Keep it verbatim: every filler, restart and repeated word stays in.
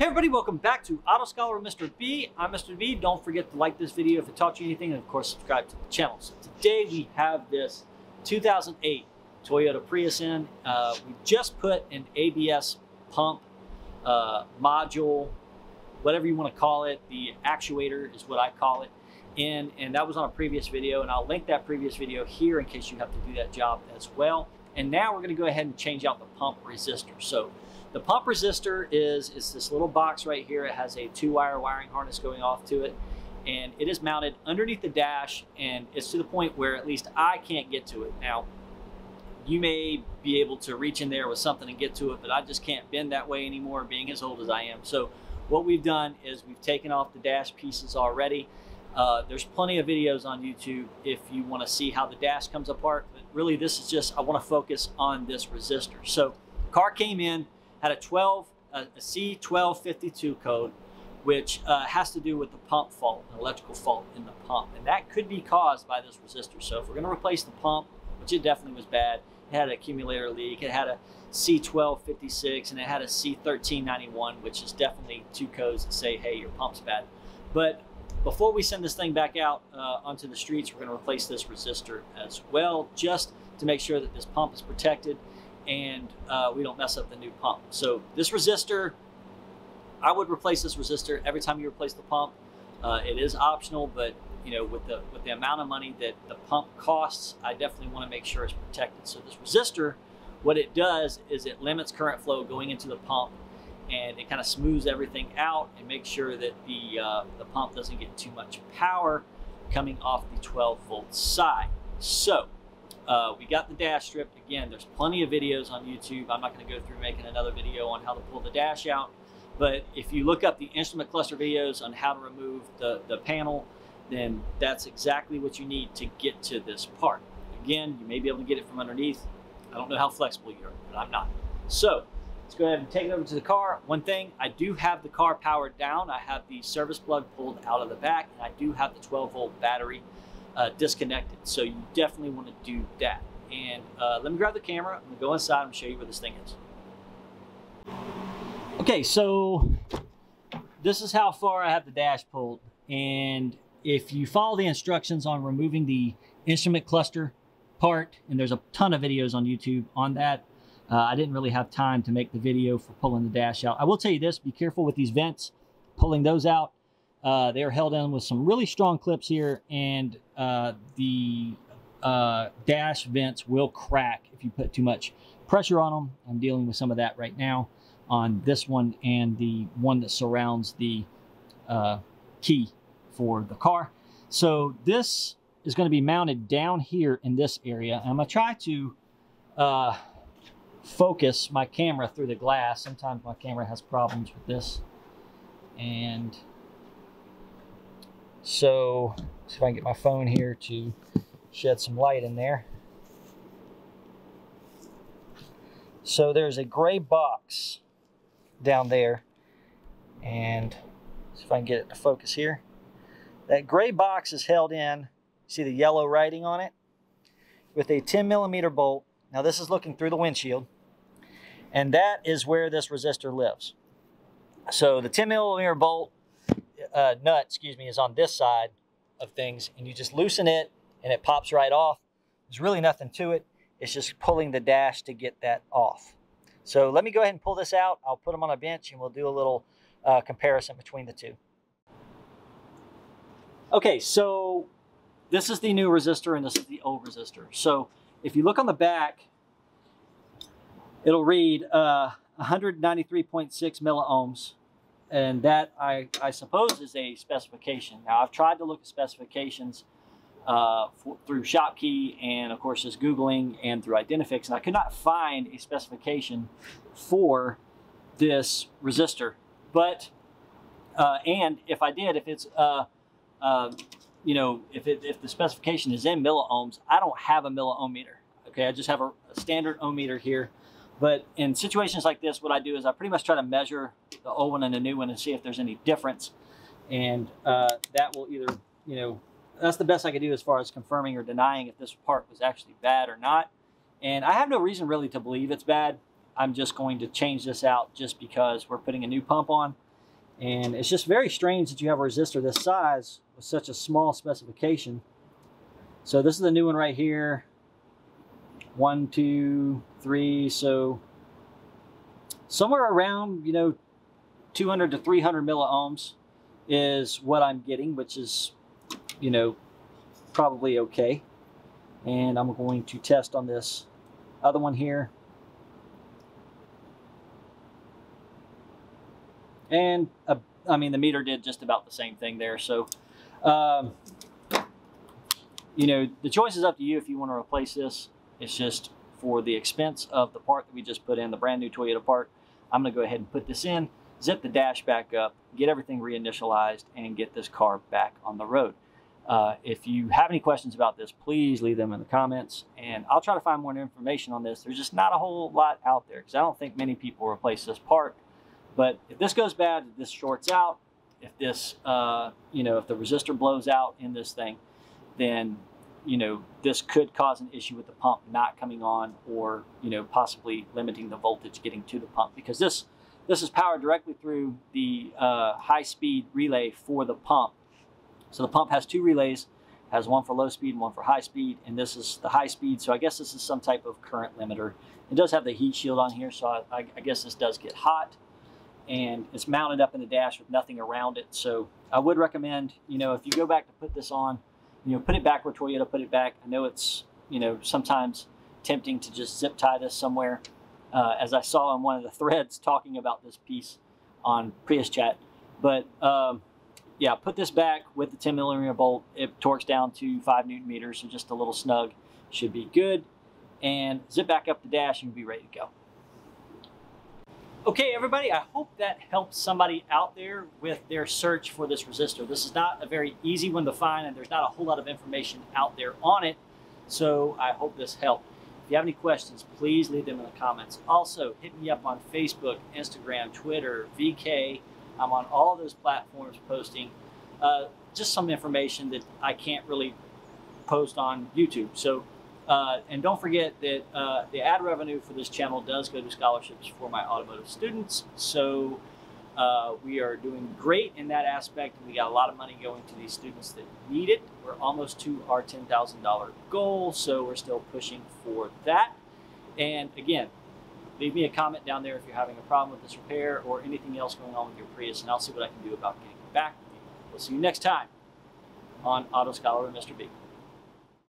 Hey everybody, welcome back to Auto Scholar with Mister B. I'm Mister B. Don't forget to like this video if it taught you anything, and of course subscribe to the channel. So today we have this two thousand eight Toyota Prius in. Uh, we just put an A B S pump, uh, module, whatever you want to call it. The actuator is what I call it. And, and that was on a previous video, and I'll link that previous video here in case you have to do that job as well. And now we're going to go ahead and change out the pump resistor. So the pump resistor is, is this little box right here. It has a two wire wiring harness going off to it, and it is mounted underneath the dash, and it's to the point where at least I can't get to it. Now, you may be able to reach in there with something and get to it, but I just can't bend that way anymore, being as old as I am. So what we've done is we've taken off the dash pieces already. Uh, there's plenty of videos on YouTube if you want to see how the dash comes apart, but really this is just, I want to focus on this resistor. So the car came in, had a twelve, a C twelve fifty-two code, which uh, has to do with the pump fault, an electrical fault in the pump. And that could be caused by this resistor. So if we're going to replace the pump, which it definitely was bad, it had an accumulator leak, it had a C twelve fifty-six, and it had a C thirteen ninety-one, which is definitely two codes that say, hey, your pump's bad. But before we send this thing back out uh, onto the streets, we're going to replace this resistor as well, just to make sure that this pump is protected and uh, we don't mess up the new pump. So this resistor, I would replace this resistor every time you replace the pump. Uh, it is optional, but you know, with the with the amount of money that the pump costs, I definitely want to make sure it's protected. So this resistor, what it does is it limits current flow going into the pump, and it kind of smooths everything out and makes sure that the, uh, the pump doesn't get too much power coming off the twelve volt side. So uh, we got the dash stripped. Again, there's plenty of videos on YouTube. I'm not gonna go through making another video on how to pull the dash out, but if you look up the instrument cluster videos on how to remove the, the panel, then that's exactly what you need to get to this part. Again, you may be able to get it from underneath. I don't know how flexible you are, but I'm not. So let's go ahead and take it over to the car. One thing, I do have the car powered down. I have the service plug pulled out of the back, and I do have the twelve volt battery uh, disconnected. So you definitely want to do that. And uh, let me grab the camera. I'm gonna go inside and show you where this thing is. Okay, so this is how far I have the dash pulled. And if you follow the instructions on removing the instrument cluster part, and there's a ton of videos on YouTube on that, Uh, I didn't really have time to make the video for pulling the dash out. I will tell you this, be careful with these vents, pulling those out. Uh, they are held in with some really strong clips here, and uh, the uh, dash vents will crack if you put too much pressure on them. I'm dealing with some of that right now on this one and the one that surrounds the uh, key for the car. So this is going to be mounted down here in this area. I'm going to try to uh, focus my camera through the glass. Sometimes my camera has problems with this. And so, see if I can get my phone here to shed some light in there. So there's a gray box down there, and see if I can get it to focus here. That gray box is held in, see the yellow writing on it, with a ten millimeter bolt. Now this is looking through the windshield, and that is where this resistor lives. So the ten millimeter bolt uh, nut, excuse me, is on this side of things, and you just loosen it and it pops right off. There's really nothing to it. It's just pulling the dash to get that off. So let me go ahead and pull this out. I'll put them on a bench and we'll do a little uh, comparison between the two. Okay, so this is the new resistor and this is the old resistor. So if you look on the back, it'll read uh, one ninety-three point six milliohms, and that I, I suppose is a specification. Now I've tried to look at specifications uh, for, through Shopkey and of course just Googling and through Identifix, and I could not find a specification for this resistor. But, uh, and if I did, if it's, uh, uh, you know, if, it, if the specification is in milliohms, I don't have a milliohm meter. Okay, I just have a, a standard ohm meter here. But in situations like this, what I do is I pretty much try to measure the old one and the new one and see if there's any difference. And uh, that will either, you know, that's the best I could do as far as confirming or denying if this part was actually bad or not. And I have no reason really to believe it's bad. I'm just going to change this out just because we're putting a new pump on. And it's just very strange that you have a resistor this size with such a small specification. So this is the new one right here. One, two, three, so somewhere around, you know, two hundred to three hundred milliohms is what I'm getting, which is, you know, probably okay. And I'm going to test on this other one here. And uh, I mean, the meter did just about the same thing there. So, um, you know, the choice is up to you if you want to replace this. It's just for the expense of the part that we just put in, the brand new Toyota part. I'm going to go ahead and put this in, zip the dash back up, get everything reinitialized, and get this car back on the road. Uh, if you have any questions about this, please leave them in the comments, and I'll try to find more information on this. There's just not a whole lot out there because I don't think many people replace this part. But if this goes bad, if this shorts out, if this, uh, you know, if the resistor blows out in this thing, then, you know, this could cause an issue with the pump not coming on, or, you know, possibly limiting the voltage getting to the pump, because this, this is powered directly through the uh, high-speed relay for the pump. So the pump has two relays, has one for low speed and one for high speed, and this is the high speed. So I guess this is some type of current limiter. It does have the heat shield on here, so I, I, I guess this does get hot. And it's mounted up in the dash with nothing around it. So I would recommend, you know, if you go back to put this on, you know, put it back where Toyota put it back. I know it's, you know, sometimes tempting to just zip tie this somewhere. Uh, as I saw on one of the threads talking about this piece on Prius Chat. But um, yeah, put this back with the ten millimeter bolt. It torques down to five newton meters, so just a little snug should be good. And zip back up the dash and you'll be ready to go. Okay, everybody, I hope that helps somebody out there with their search for this resistor. This is not a very easy one to find, and there's not a whole lot of information out there on it. So I hope this helped. If you have any questions, please leave them in the comments. Also, hit me up on Facebook, Instagram, Twitter, V K. I'm on all those platforms posting uh, just some information that I can't really post on YouTube. So. Uh, and don't forget that uh, the ad revenue for this channel does go to scholarships for my automotive students. So uh, we are doing great in that aspect. We got a lot of money going to these students that need it. We're almost to our ten thousand dollar goal, so we're still pushing for that. And again, leave me a comment down there if you're having a problem with this repair or anything else going on with your Prius, and I'll see what I can do about getting it back. We'll see you next time on Auto Scholar with Mister B.